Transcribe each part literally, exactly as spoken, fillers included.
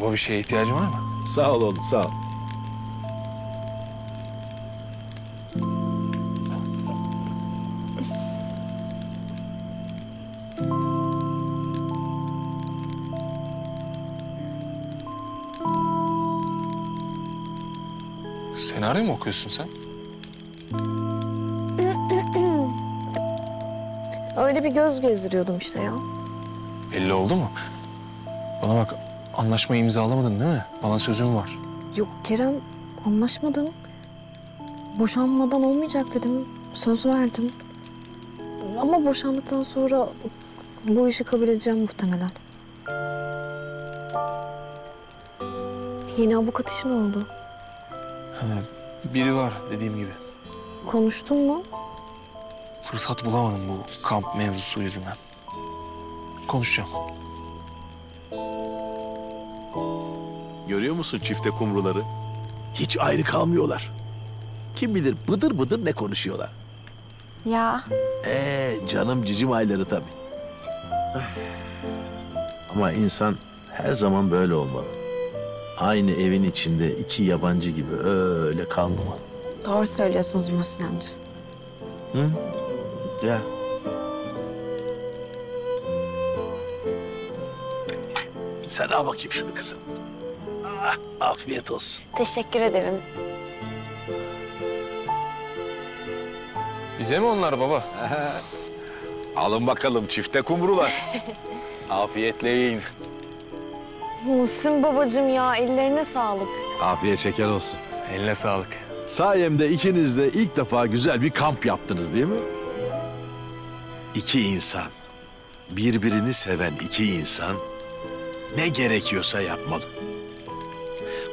Baba, bir şeye ihtiyacın var mı? Sağ ol oğlum, sağ ol. Senaryo mu okuyorsun sen? Öyle bir göz gezdiriyordum işte ya. Belli oldu mu? Bana bak, anlaşmayı imzalamadın değil mi? Bana sözüm var. Yok Kerem, anlaşmadım. Boşanmadan olmayacak dedim, söz verdim. Ama boşandıktan sonra bu işi kabul edeceğim muhtemelen. Yeni avukat işin oldu. Ha, biri var dediğim gibi. Konuştun mu? Fırsat bulamadım bu kamp mevzusu yüzünden. Konuşacağım. Görüyor musun çifte kumruları? Hiç ayrı kalmıyorlar. Kim bilir bıdır bıdır ne konuşuyorlar. Ya. Ee, canım cicim ayları tabii. Ama insan her zaman böyle olmalı. Aynı evin içinde iki yabancı gibi öyle kalmamalı. Doğru söylüyorsunuz Muhsin amca. Hı? Ya. Sen al bakayım şunu kızım. Ah, afiyet olsun. Teşekkür ederim. Bize mi onlar baba? Alın bakalım çifte kumrular. Afiyetle yiyin. Muhsin babacığım ya, ellerine sağlık. Afiyet şeker olsun. Eline sağlık. Sayemde ikiniz de ilk defa güzel bir kamp yaptınız değil mi? İki insan, birbirini seven iki insan ne gerekiyorsa yapmalı.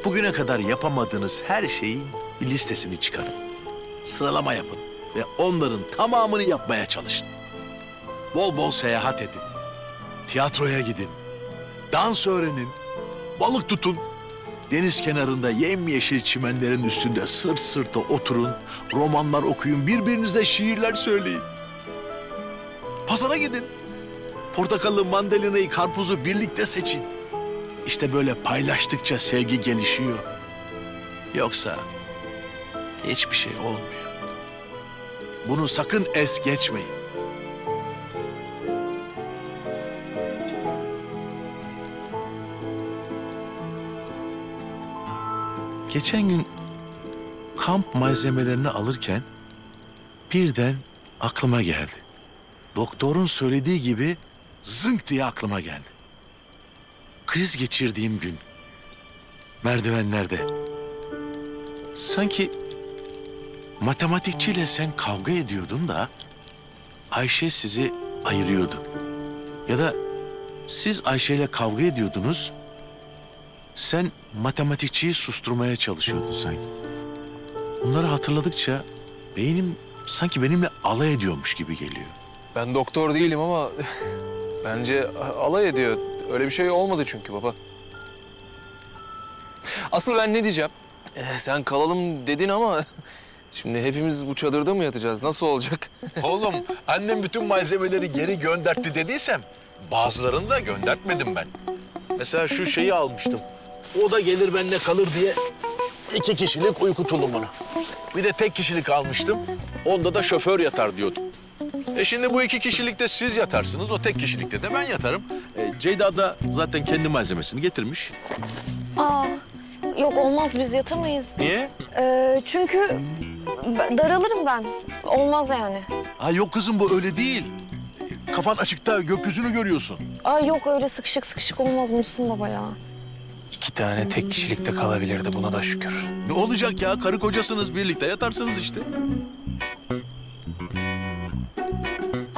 Bugüne kadar yapamadığınız her şeyin bir listesini çıkarın. Sıralama yapın ve onların tamamını yapmaya çalışın. Bol bol seyahat edin. Tiyatroya gidin. Dans öğrenin. Balık tutun. Deniz kenarında yemyeşil çimenlerin üstünde sırt sırta oturun. Romanlar okuyun. Birbirinize şiirler söyleyin. Pazara gidin. Portakalı, mandalinayı, karpuzu birlikte seçin. İşte böyle paylaştıkça sevgi gelişiyor. Yoksa hiçbir şey olmuyor. Bunu sakın es geçmeyin. Geçen gün kamp malzemelerini alırken birden aklıma geldi. Doktorun söylediği gibi zınk diye aklıma geldi. Kriz geçirdiğim gün merdivenlerde sanki matematikçiyle sen kavga ediyordun da Ayşe sizi ayırıyordu. Ya da siz Ayşe'yle kavga ediyordunuz, sen matematikçiyi susturmaya çalışıyordun sanki. Bunları hatırladıkça beynim sanki benimle alay ediyormuş gibi geliyor. Ben doktor değilim ama bence alay ediyor. Öyle bir şey olmadı çünkü baba. Asıl ben ne diyeceğim? Ee, sen kalalım dedin ama şimdi hepimiz bu çadırda mı yatacağız? Nasıl olacak? Oğlum, annem bütün malzemeleri geri göndertti dediysem bazılarını da göndertmedim ben. Mesela şu şeyi almıştım. O da gelir benimle kalır diye iki kişilik uyku tulumunu. Bir de tek kişilik almıştım. Onda da şoför yatar diyordum. E şimdi bu iki kişilikte siz yatarsınız, o tek kişilikte de ben yatarım. E, Ceyda da zaten kendi malzemesini getirmiş. Aa, yok olmaz, biz yatamayız. Niye? Ee, çünkü daralırım ben. Olmaz yani. Aa, yok kızım, bu öyle değil. Kafan açıkta, gökyüzünü görüyorsun. Aa, yok öyle sıkışık sıkışık olmaz Muhsin baba ya. İki tane tek kişilikte kalabilirdi, buna da şükür. Ne olacak ya, karı kocasınız, birlikte yatarsınız işte.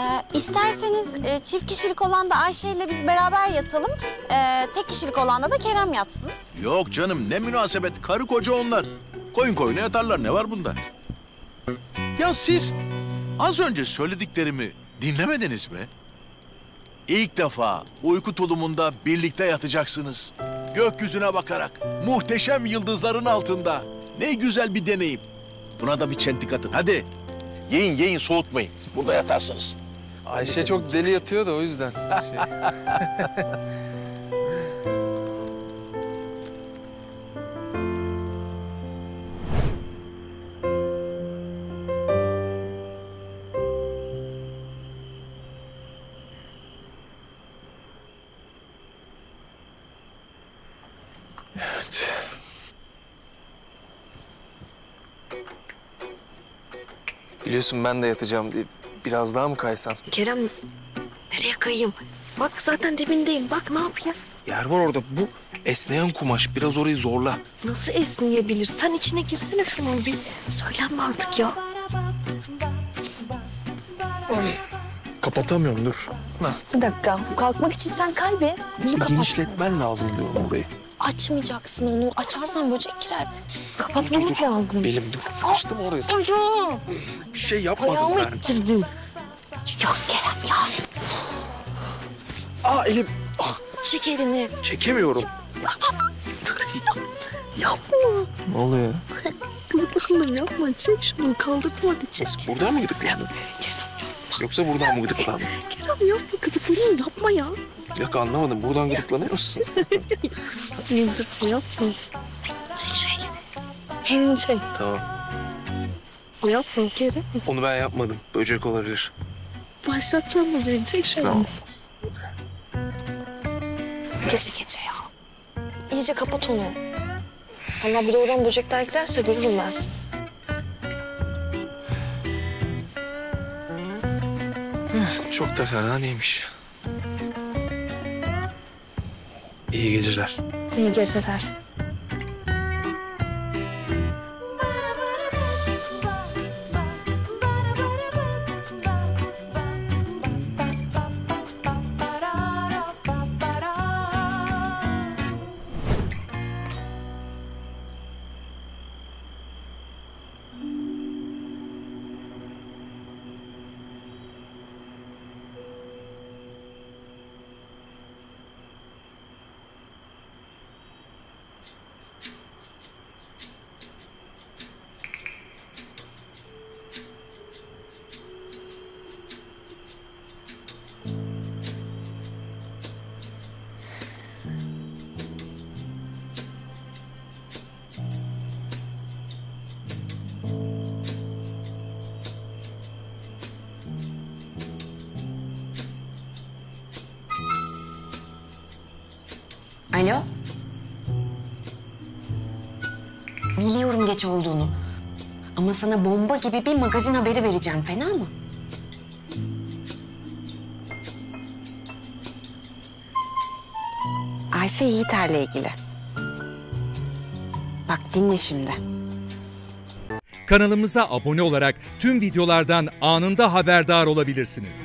Ee, isterseniz e, çift kişilik olan da Ayşe ile biz beraber yatalım. Ee, tek kişilik olan da da Kerem yatsın. Yok canım, ne münasebet, karı koca onlar. Koyun koyuna yatarlar, ne var bunda? Ya siz az önce söylediklerimi dinlemediniz mi? İlk defa uyku tulumunda birlikte yatacaksınız. Gökyüzüne bakarak, muhteşem yıldızların altında. Ne güzel bir deneyim. Buna da bir çentik atın, hadi. Yiyin, yiyin, soğutmayın. Burada yatarsınız. Ayşe çok deli yatıyor da o yüzden. Şey. Biliyorsun ben de yatacağım. Biraz daha mı kaysan? Kerem, nereye kayayım? Bak zaten dibindeyim. Bak ne yapayım? Yer var orada. Bu esneyen kumaş. Biraz orayı zorla. Nasıl esneyebilir? Sen içine girsene şunun bir. Söylenme artık ya. Oy. Kapatamıyorum, dur. Ha. Bir dakika. Kalkmak için sen kalbi. Bunu kapat. Genişletmen lazım diyorum burayı. Açmayacaksın onu. Açarsan böcek girer. Kapatmamız dur, dur. lazım. Belim dur. Sıkıştım oraya. Ayağım. Bir şey yapmadım Ayağımı ben. Ayağımı ittirdim. Yok Kerem ya. Aa elim. Ah. Çek elini. Çekemiyorum. Yapma. Ne oluyor? Kurbanım yapma. Çek şunu. Kaldırtma bir çek. Buradan mı gıdıklandın? Yoksa buradan mı gıdıklandın? Kerem yapma gıdıklanayım. Yapma ya. Yok anlamadım. Buradan gıdıklanıyor musun? Yapma. Çek şu elini. Çek. Tamam. Yapma Kerem. Onu ben yapmadım. Böcek olabilir. Başlatacağım böceği. Çek şu elini. Tamam. Gece gece ya. İyice kapat onu. Valla bir de oradan böcekler giderse görürüm ben seni. Çok da fena neymiş. İyi geceler. İyi geceler. Alo. Biliyorum geç olduğunu. Ama sana bomba gibi bir magazin haberi vereceğim. Fena mı? Ayşe Yiğiter'le ilgili. Bak dinle şimdi. Kanalımıza abone olarak tüm videolardan anında haberdar olabilirsiniz.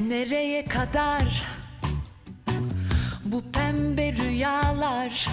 Nereye kadar bu pembe rüyalar?